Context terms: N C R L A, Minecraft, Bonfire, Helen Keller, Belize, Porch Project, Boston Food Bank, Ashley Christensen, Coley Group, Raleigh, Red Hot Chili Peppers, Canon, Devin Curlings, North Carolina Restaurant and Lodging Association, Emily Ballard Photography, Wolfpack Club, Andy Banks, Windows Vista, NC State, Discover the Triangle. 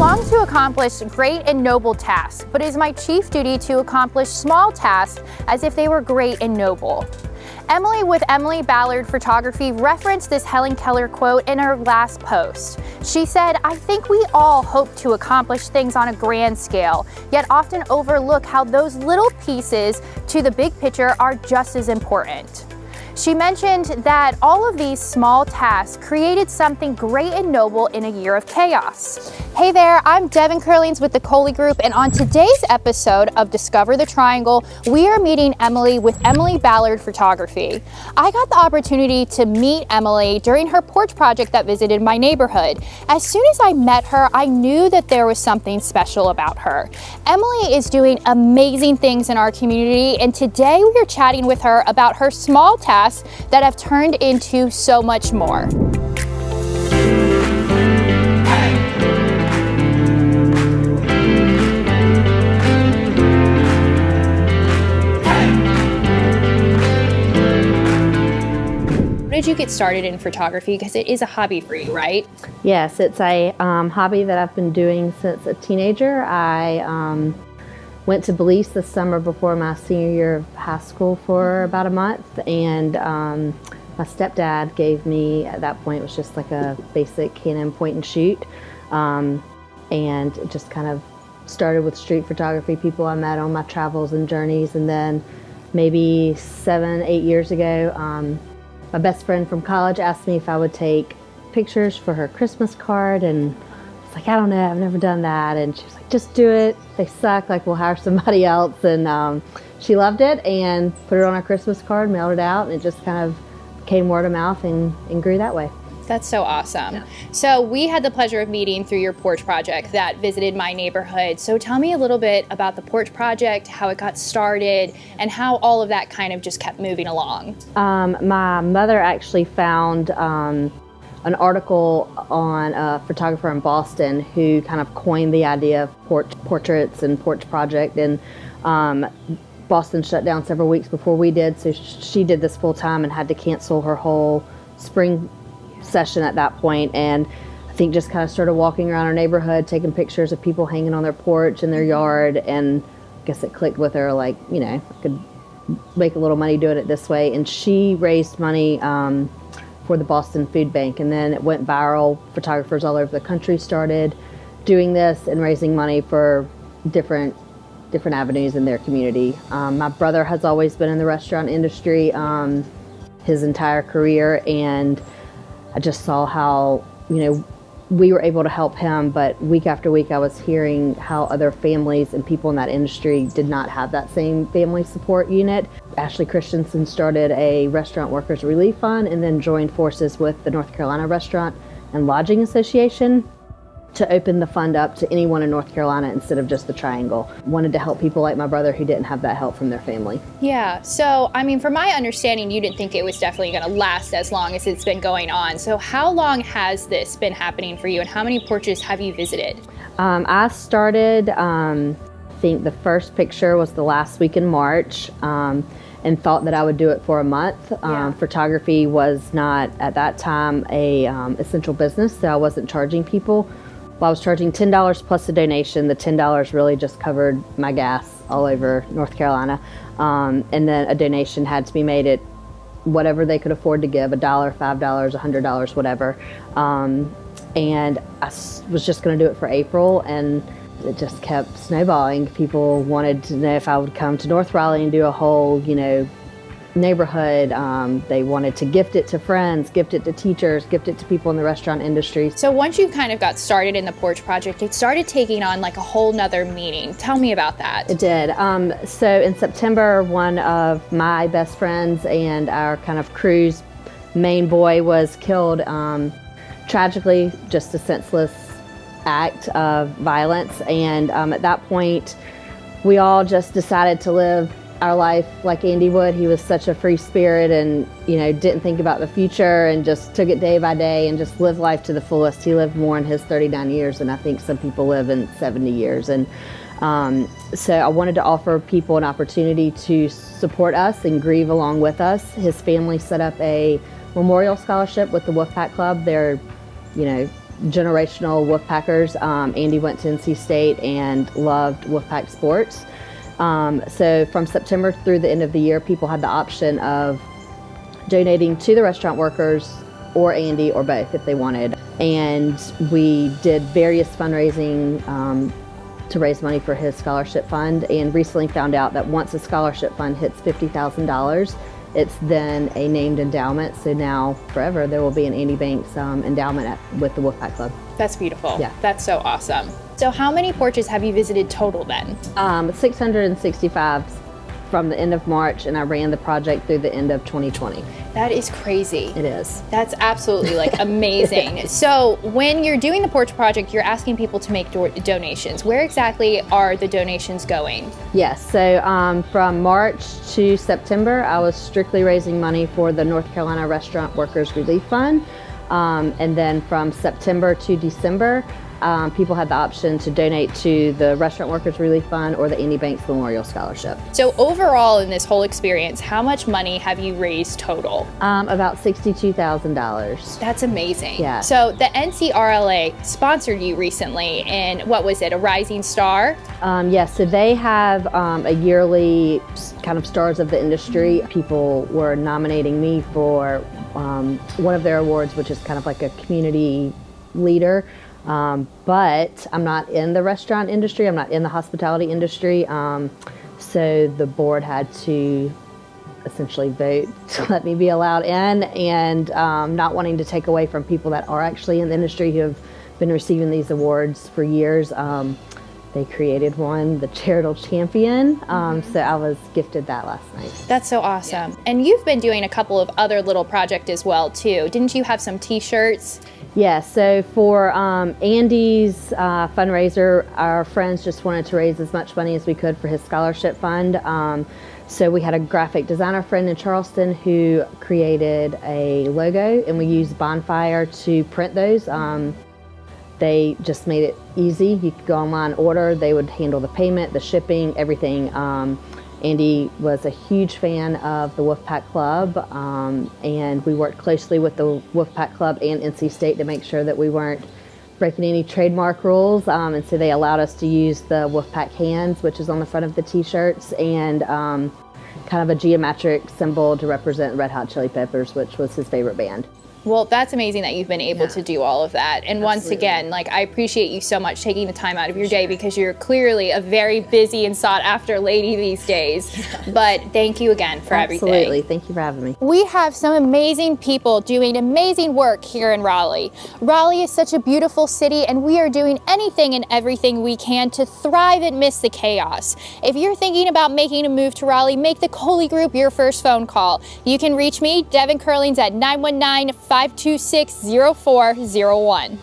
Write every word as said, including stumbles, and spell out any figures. long to accomplish great and noble tasks, but it is my chief duty to accomplish small tasks as if they were great and noble. Emily with Emily Ballard Photography referenced this Helen Keller quote in her last post. She said, "I think we all hope to accomplish things on a grand scale, yet often overlook how those little pieces to the big picture are just as important." She mentioned that all of these small tasks created something great and noble in a year of chaos. Hey there, I'm Devin Curlings with the Coley Group, and on today's episode of Discover the Triangle, we are meeting Emily with Emily Ballard Photography. I got the opportunity to meet Emily during her porch project that visited my neighborhood. As soon as I met her, I knew that there was something special about her. Emily is doing amazing things in our community, and today we are chatting with her about her small tasks that have turned into so much more. How did you get started in photography? Because it is a hobby for you, right? Yes, it's a um, hobby that I've been doing since a teenager. I um, went to Belize this summer before my senior year of high school for about a month, and um, my stepdad gave me, at that point it was just like a basic Canon point and shoot, um, and it just kind of started with street photography, people I met on my travels and journeys. And then maybe seven, eight years ago, um, my best friend from college asked me if I would take pictures for her Christmas card, and like, I don't know, I've never done that. And she was like, just do it. They suck. Like, we'll hire somebody else. And um, she loved it and put it on our Christmas card, mailed it out, and it just kind of came word of mouth and, and grew that way. That's so awesome. Yeah. So we had the pleasure of meeting through your porch project that visited my neighborhood. So tell me a little bit about the porch project, how it got started, and how all of that kind of just kept moving along. Um, my mother actually found um, an article on a photographer in Boston who kind of coined the idea of porch portraits and porch project. And um, Boston shut down several weeks before we did, so she did this full time and had to cancel her whole spring session at that point. And I think just kind of started walking around our neighborhood, taking pictures of people hanging on their porch in their yard. And I guess it clicked with her, like, you know, I could make a little money doing it this way. And she raised money um, for the Boston Food Bank, and then it went viral. Photographers all over the country started doing this and raising money for different different avenues in their community. Um, my brother has always been in the restaurant industry um, his entire career, and I just saw how, you know, we were able to help him, but week after week I was hearing how other families and people in that industry did not have that same family support unit. Ashley Christensen started a Restaurant Workers Relief Fund and then joined forces with the North Carolina Restaurant and Lodging Association to open the fund up to anyone in North Carolina instead of just the Triangle. Wanted to help people like my brother who didn't have that help from their family. Yeah, so I mean, from my understanding, you didn't think it was definitely gonna last as long as it's been going on. So how long has this been happening for you, and how many porches have you visited? Um, I started, um, I think the first picture was the last week in March, um, and thought that I would do it for a month. Yeah. Um, photography was not, at that time, a um, essential business, so I wasn't charging people. Well, I was charging ten dollars plus a donation. The ten dollars really just covered my gas all over North Carolina. Um, and then a donation had to be made at whatever they could afford to give, a dollar, five dollars, one hundred dollars, whatever. Um, and I was just gonna do it for April, and it just kept snowballing. People wanted to know if I would come to North Raleigh and do a whole, you know, neighborhood. Um, they wanted to gift it to friends, gift it to teachers, gift it to people in the restaurant industry. So once you kind of got started in the porch project, it started taking on like a whole nother meaning. Tell me about that. It did. Um, so in September, one of my best friends and our kind of crew's main boy was killed um, tragically, just a senseless act of violence. And um, at that point, we all just decided to live our life like Andy would. He was such a free spirit, and, you know, didn't think about the future and just took it day by day and just lived life to the fullest. He lived more in his thirty-nine years than I think some people live in seventy years. And um, so I wanted to offer people an opportunity to support us and grieve along with us. His family set up a memorial scholarship with the Wolfpack Club. They're, you know, generational Wolfpackers. Um, Andy went to N C State and loved Wolfpack sports. Um, so from September through the end of the year, people had the option of donating to the restaurant workers or Andy or both if they wanted. And we did various fundraising um, to raise money for his scholarship fund, and recently found out that once a scholarship fund hits fifty thousand dollars, it's then a named endowment, so now forever there will be an Andy Banks um, endowment at, with the Wolfpack Club. That's beautiful. Yeah. That's so awesome. So how many porches have you visited total then? Um, six hundred sixty-five from the end of March, and I ran the project through the end of twenty twenty. That is crazy. It is. That's absolutely like amazing. Yeah. So when you're doing the Porch Project, you're asking people to make do donations. Where exactly are the donations going? Yes, so um, from March to September, I was strictly raising money for the North Carolina Restaurant Workers Relief Fund. Um, and then from September to December, Um, people had the option to donate to the Restaurant Workers Relief Fund or the Andy Banks Memorial Scholarship. So overall in this whole experience, how much money have you raised total? Um, about sixty-two thousand dollars. That's amazing. Yeah. So the N C R L A sponsored you recently in, what was it, a Rising Star? Um, yes, yeah, so they have um, a yearly kind of Stars of the Industry. People were nominating me for um, one of their awards, which is kind of like a community leader. Um, but I'm not in the restaurant industry, I'm not in the hospitality industry, um, so the board had to essentially vote to let me be allowed in, and um, not wanting to take away from people that are actually in the industry who have been receiving these awards for years, um, they created one, the Charitable Champion, um, mm-hmm. so I was gifted that last night. That's so awesome. Yeah. And you've been doing a couple of other little projects as well too. Didn't you have some t-shirts? Yeah, so for um, Andy's uh, fundraiser, our friends just wanted to raise as much money as we could for his scholarship fund. Um, so we had a graphic designer friend in Charleston who created a logo, and we used Bonfire to print those. Um, they just made it easy. You could go online, order, they would handle the payment, the shipping, everything. Um, Andy was a huge fan of the Wolfpack Club, um, and we worked closely with the Wolfpack Club and N C State to make sure that we weren't breaking any trademark rules, um, and so they allowed us to use the Wolfpack hands, which is on the front of the t-shirts, and um, kind of a geometric symbol to represent Red Hot Chili Peppers, which was his favorite band. Well, that's amazing that you've been able yeah. to do all of that. And Absolutely. Once again, like, I appreciate you so much taking the time out of your day, because you're clearly a very busy and sought after lady these days. But thank you again for Absolutely. Everything. Absolutely. Thank you for having me. We have some amazing people doing amazing work here in Raleigh. Raleigh is such a beautiful city, and we are doing anything and everything we can to thrive and miss the chaos. If you're thinking about making a move to Raleigh, make the Coley Group your first phone call. You can reach me, Devin Curlings, at nine one nine, five two six, zero four zero one.